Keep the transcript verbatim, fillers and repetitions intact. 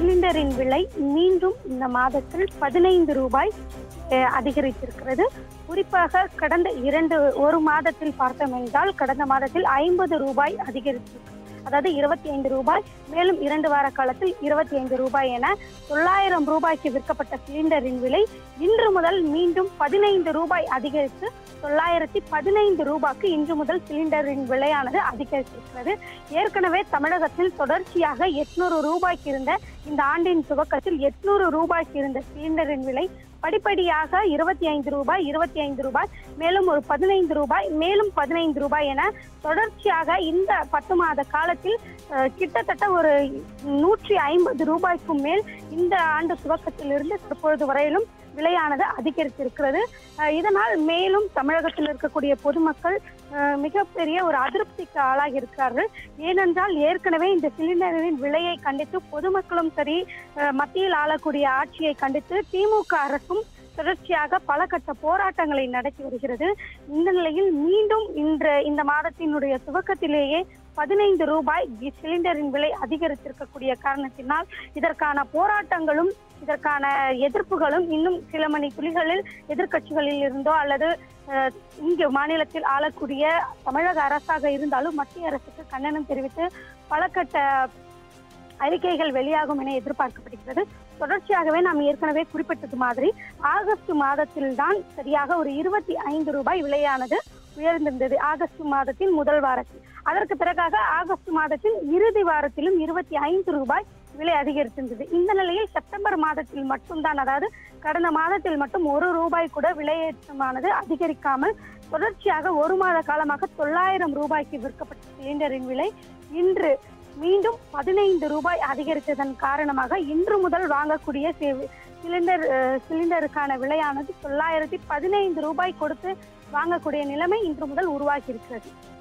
சிலிண்டரின் விலை மீண்டும் இந்த மாதத்தில் பதினைந்து ரூபாய் அதிகரித்திருக்கிறது. குறிப்பாக கடந்த இரண்டு ஒரு மாதத்தில் பார்த்தோம் என்றால் கடந்த மாதத்தில் ஐம்பது ரூபாய் அதிகரித்திருக்கு, அதாவது இருபத்தி ஐந்து ரூபாய். மேலும் இரண்டு வார காலத்தில் இருபத்தி ஐந்து ரூபாய் என தொள்ளாயிரம் ரூபாய்க்கு விற்கப்பட்ட சிலிண்டரின் விலை இன்று முதல் மீண்டும் பதினைந்து ரூபாய் அதிகரித்து தொள்ளாயிரத்தி பதினைந்து ரூபாய்க்கு இன்று முதல் சிலிண்டரின் விலையானது அதிகரித்திருக்கிறது. ஏற்கனவே தமிழகத்தில் தொடர்ச்சியாக எட்நூறு ரூபாய்க்கு இருந்த இந்த ஆண்டின் துவக்கத்தில் எட்நூறு ரூபாய்க்கு இருந்த சிலிண்டரின் விலை படிப்படியாக இருபத்தி ஐந்து ரூபாய் இருபத்தி ஐந்து ரூபாய் மேலும் ஒரு பதினைந்து ரூபாய் மேலும் பதினைந்து ரூபாய் என தொடர்ச்சியாக இந்த பத்து மாத காலத்தில் கிட்டத்தட்ட ஒரு நூற்றி ஐம்பது ரூபாய்க்கும் மேல் இந்த ஆண்டு துவக்கத்தில் இருந்து தற்பொழுது வரையிலும் விலையானது அதிகரித்திருக்கிறது. இதனால் மேலும் தமிழகத்தில் இருக்கக்கூடிய பொதுமக்கள் மிகப்பெரிய ஒரு அதிருப்திக்கு ஆளாகி இருக்கிறார்கள். ஏனென்றால் ஏற்கனவே இந்த சிலிண்டரின் விலையை கண்டித்து பொதுமக்களும் சரி மத்தியில் ஆளக்கூடிய ஆட்சியை கண்டித்து திமுக அரசும் தொடர்ச்சியாக பல கட்ட போராட்டங்களை நடத்தி வருகிறது. இந்த நிலையில் மீண்டும் இன்று இந்த மாதத்தினுடைய துவக்கத்திலேயே பதினைந்து ரூபாய் சிலிண்டரின் விலை அதிகரித்திருக்கக்கூடிய காரணத்தினால் இதற்கான போராட்டங்களும் இதற்கான எதிர்ப்புகளும் இன்னும் சில மணி துளிகளில் எதிர்க்கட்சிகளில் இருந்தோ அல்லது இங்கு மாநிலத்தில் ஆளக்கூடிய தமிழக அரசாக இருந்தாலும் மத்திய அரசுக்கு கண்டனம் தெரிவித்து பல கட்ட அறிக்கைகள் வெளியாகும் என எதிர்பார்க்கப்படுகிறது. தொடர்ச்சியாகவே நாம் ஏற்கனவே குறிப்பிட்டது மாதிரி ஆகஸ்ட் மாதத்தில்தான் சரியாக ஒரு இருபத்தி ஐந்து ரூபாய் விலையானது உயர்ந்திருந்தது, ஆகஸ்ட் மாதத்தின் முதல் வாரத்தில். அதற்கு பிறகாக ஆகஸ்ட் மாதத்தின் இறுதி வாரத்திலும் இருபத்தி ஐந்து ரூபாய் விலை அதிகரித்திருந்தது. இந்த நிலையில் செப்டம்பர் மாதத்தில் மட்டும்தான், அதாவது கடந்த மாதத்தில் மட்டும் ஒரு ரூபாய் கூட விலையேற்றமானது அதிகரிக்காமல் தொடர்ச்சியாக ஒரு மாத காலமாக தொள்ளாயிரம் ரூபாய்க்கு விற்கப்பட்ட சிலிண்டரின் விலை இன்று மீண்டும் பதினைந்து ரூபாய் அதிகரித்ததன் காரணமாக இன்று முதல் வாங்கக்கூடிய சிலிண்டர் சிலிண்டருக்கான விலையானது தொள்ளாயிரத்தி பதினைந்து ரூபாய் கொடுத்து வாங்கக்கூடிய நிலைமை இன்று முதல் உருவாகி இருக்கிறது.